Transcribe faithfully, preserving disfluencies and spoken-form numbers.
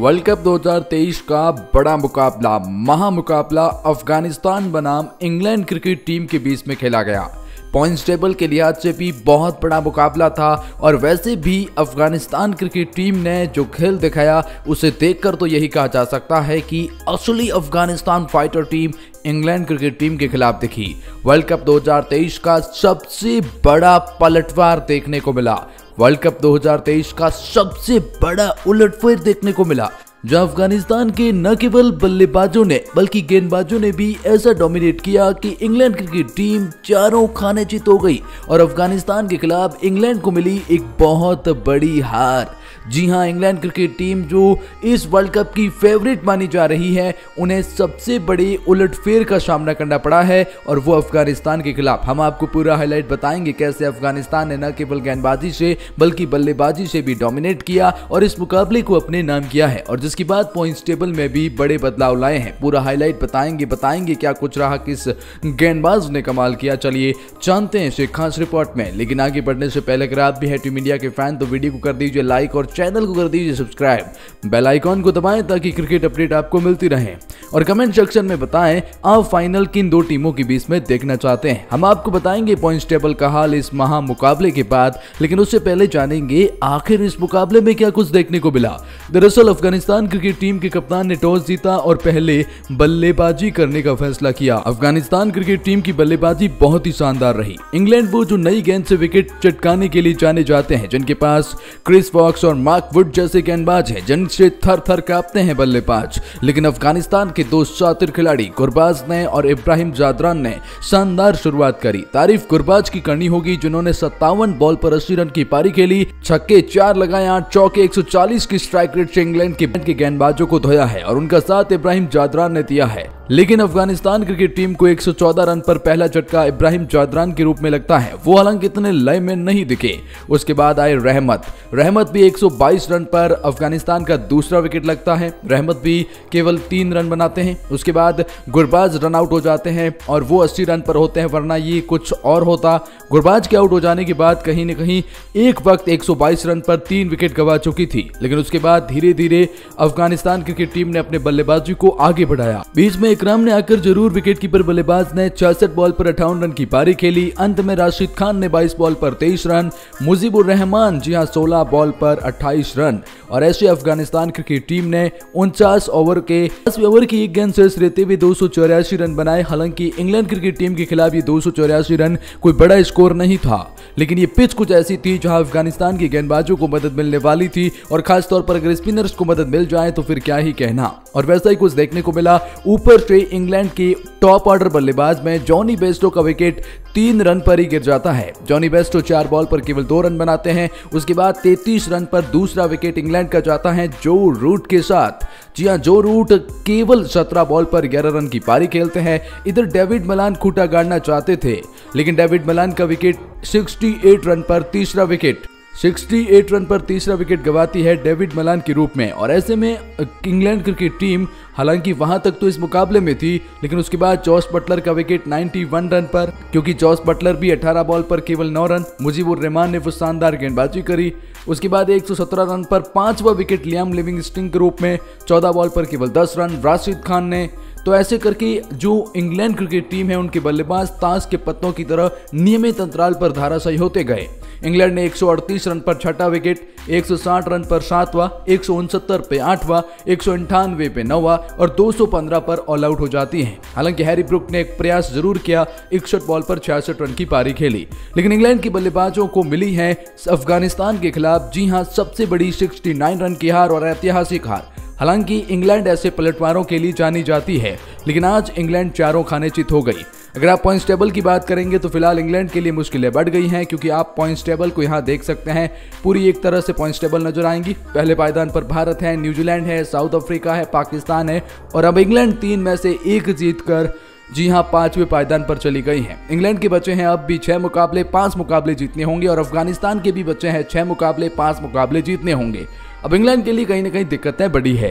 World cup दो हज़ार तेईस का बड़ा मुकाबला महामुकाबला अफगानिस्तान बनाम इंग्लैंड क्रिकेट टीम के बीच में खेला गया। पॉइंट्स टेबल के लिहाज से भी बहुत बड़ा मुकाबला था और वैसे भी अफगानिस्तान क्रिकेट टीम ने जो खेल दिखाया उसे देखकर तो यही कहा जा सकता है कि असली Afghanistan fighter team England cricket team के खिलाफ दिखी। वर्ल्ड कप दो हज़ार तेईस का सबसे बड़ा पलटवार देखने को मिला, वर्ल्ड कप दो हज़ार तेईस का सबसे बड़ा उलटफेर देखने को मिला, जहां अफगानिस्तान के न केवल बल्लेबाजों ने बल्कि गेंदबाजों ने भी ऐसा डोमिनेट किया कि इंग्लैंड क्रिकेट टीम चारों खाने चित हो गई और अफगानिस्तान के खिलाफ इंग्लैंड को मिली एक बहुत बड़ी हार। जी हां, इंग्लैंड क्रिकेट टीम जो इस वर्ल्ड कप की फेवरेट मानी जा रही है उन्हें सबसे बड़ी उलटफेर का सामना करना पड़ा है और वो अफगानिस्तान के खिलाफ। हम आपको पूरा हाईलाइट बताएंगे कैसे अफगानिस्तान ने न केवल गेंदबाजी से बल्कि बल्लेबाजी से भी डोमिनेट किया और इस मुकाबले को अपने नाम किया है और इसके बाद पॉइंट्स टेबल में भी बड़े बदलाव लाए हैं। पूरा हाईलाइट बताएंगे बताएंगे क्या कुछ रहा, किस गेंदबाज ने कमाल किया, चलिए जानते हैं इसे खास रिपोर्ट में। लेकिन आगे बढ़ने से पहले अगर आप भी है टीम इंडिया के फैन तो वीडियो को कर दीजिए लाइक और चैनल को कर दीजिए सब्सक्राइब, बेल आइकॉन को दबाएं ताकि क्रिकेट अपडेट आपको मिलती रहे और कमेंट सेक्शन में बताएं आप फाइनल किन दो टीमों के बीच में देखना चाहते हैं। हम आपको बताएंगे पॉइंट्स टेबल का हाल इस महा मुकाबले के बाद, लेकिन उससे पहले जानेंगे आखिर इस मुकाबले में क्या कुछ देखने को मिला। दरअसल अफगानिस्तान क्रिकेट टीम के कप्तान ने टॉस जीता और पहले बल्लेबाजी करने का फैसला किया। अफगानिस्तान क्रिकेट टीम की बल्लेबाजी बहुत ही शानदार रही। इंग्लैंड वो जो नई गेंद से विकेट चटकाने के लिए जाने जाते हैं, जिनके पास क्रिस वॉक्स और मार्क वुड जैसे गेंदबाज हैं, जिनसे थर थर कांपते हैं बल्लेबाज, लेकिन अफगानिस्तान के दो शातिर खिलाड़ी गुरबाज ने और इब्राहिम जादरान ने शानदार शुरुआत करी। तारीफ गुरबाज की करनी होगी जिन्होंने सत्तावन बॉल पर अस्सी रन की पारी खेली, छक्के चार लगाए, आठ चौके, एक सौ चालीस की स्ट्राइक रेट से इंग्लैंड के गेंदबाजों को धोया है और उनका साथ इब्राहिम जादरान ने दिया है। लेकिन अफगानिस्तान क्रिकेट टीम को एक सौ चौदह रन पर पहला झटका इब्राहिम जादरान के रूप में लगता है, वो हालांकि इतने लय में नहीं दिखे। उसके बाद आए रहमत, रहमत भी एक सौ बाईस रन पर अफगानिस्तान का दूसरा विकेट लगता है, रहमत भी केवल तीन रन बनाते हैं। उसके बाद गुरबाज रन आउट हो जाते हैं और वो अस्सी रन पर होते हैं, वरना ये कुछ और होता। गुरबाज के आउट हो जाने के बाद कहीं न कहीं एक वक्त एक सौ बाईस रन पर तीन विकेट गवा चुकी थी, लेकिन उसके बाद धीरे धीरे अफगानिस्तान क्रिकेट टीम ने अपने बल्लेबाजी को आगे बढ़ाया। बीच में इकराम ने आकर जरूर विकेटकीपर बल्लेबाज ने छियासठ बॉल पर अट्ठावन रन की पारी खेली। अंत में राशिद खान ने बाईस बॉल पर तेईस रन, मुजीब उर रहमान जी हां सोलह बॉल पर अट्ठाईस रन और ऐसे अफगानिस्तान क्रिकेट टीम ने उनचास ओवर के दसवें ओवर की एक गेंद शेष रहते हुए दो सौ चौरासी रन बनाए। हालांकि इंग्लैंड क्रिकेट टीम के खिलाफ ये दो सौ चौरासी रन कोई बड़ा स्कोर नहीं था, लेकिन ये पिच कुछ ऐसी थी जहाँ अफगानिस्तान के गेंदबाजों को मदद मिलने वाली थी और खासतौर पर अगर स्पिनर्स को मदद मिल जाए तो फिर क्या ही कहना, और वैसा ही कुछ देखने को मिला। ऊपर से इंग्लैंड के टॉप ऑर्डर बल्लेबाज में जॉनी बेस्टो का विकेट तीन रन पर ही गिर जाता है। जॉनी बेस्टो चार बॉल पर केवल दो रन बनाते हैं। उसके बाद तैंतीस रन पर दूसरा विकेट इंग्लैंड का जाता है जो रूट के साथ। जी हां, जो रूट केवल सत्रह बॉल पर ग्यारह रन की पारी खेलते हैं। इधर डेविड मलान खूंटा गाड़ना चाहते थे, लेकिन डेविड मलान का विकेट अड़सठ रन पर तीसरा विकेट अड़सठ रन पर तीसरा विकेट गवाती है डेविड मलान के रूप में। और ऐसे में इंग्लैंड क्रिकेट टीम हालांकि वहां तक तो इस मुकाबले में थी, लेकिन उसके बाद जॉस बटलर का विकेट इक्यानवे रन पर, क्योंकि जॉस बटलर भी अठारह बॉल पर केवल नौ रन, मुजीब उर रहमान ने वो शानदार गेंदबाजी करी। उसके बाद एक सौ सत्रह रन पर पांचवा विकेट लियाम लिविंगस्टन के रूप में, चौदह बॉल पर केवल दस रन राशिद खान ने। तो ऐसे करके जो इंग्लैंड क्रिकेट टीम है उनके बल्लेबाज ताश के पत्तों की तरह नियमित अंतराल पर धाराशायी होते गए। इंग्लैंड ने एक सौ अड़तीस रन पर छठा विकेट, एक सौ साठ रन पर सातवां, एक सौ उनहत्तर पे आठवां, एक सौ अट्ठानवे पे नौवां और दो सौ पंद्रह पर ऑल आउट हो जाती हैं। हालांकि हैरी ब्रुक ने एक प्रयास जरूर किया, इकसठ बॉल पर छियासठ रन की पारी खेली, लेकिन इंग्लैंड के बल्लेबाजों को मिली है अफगानिस्तान के खिलाफ जी हां सबसे बड़ी उनहत्तर रन की हार और ऐतिहासिक हार। हालांकि इंग्लैंड ऐसे पलटवारों के लिए जानी जाती है, लेकिन आज इंग्लैंड चारों खाने चित हो गई। अगर आप पॉइंट्स टेबल की बात करेंगे तो फिलहाल इंग्लैंड के लिए मुश्किलें बढ़ गई हैं, क्योंकि आप पॉइंट्स टेबल को यहाँ देख सकते हैं, पूरी एक तरह से पॉइंट्स टेबल नजर आएंगी। पहले पायदान पर भारत है, न्यूजीलैंड है, साउथ अफ्रीका है, पाकिस्तान है और अब इंग्लैंड तीन में से एक जीत कर जी हाँ पांचवें पायदान पर चली गई हैं। इंग्लैंड के बच्चे हैं अब भी छह मुकाबले, पांच मुकाबले जीतने होंगे और अफगानिस्तान के भी बच्चे हैं छह मुकाबले, पांच मुकाबले जीतने होंगे। अब इंग्लैंड के लिए कहीं ना कहीं दिक्कतें बड़ी है।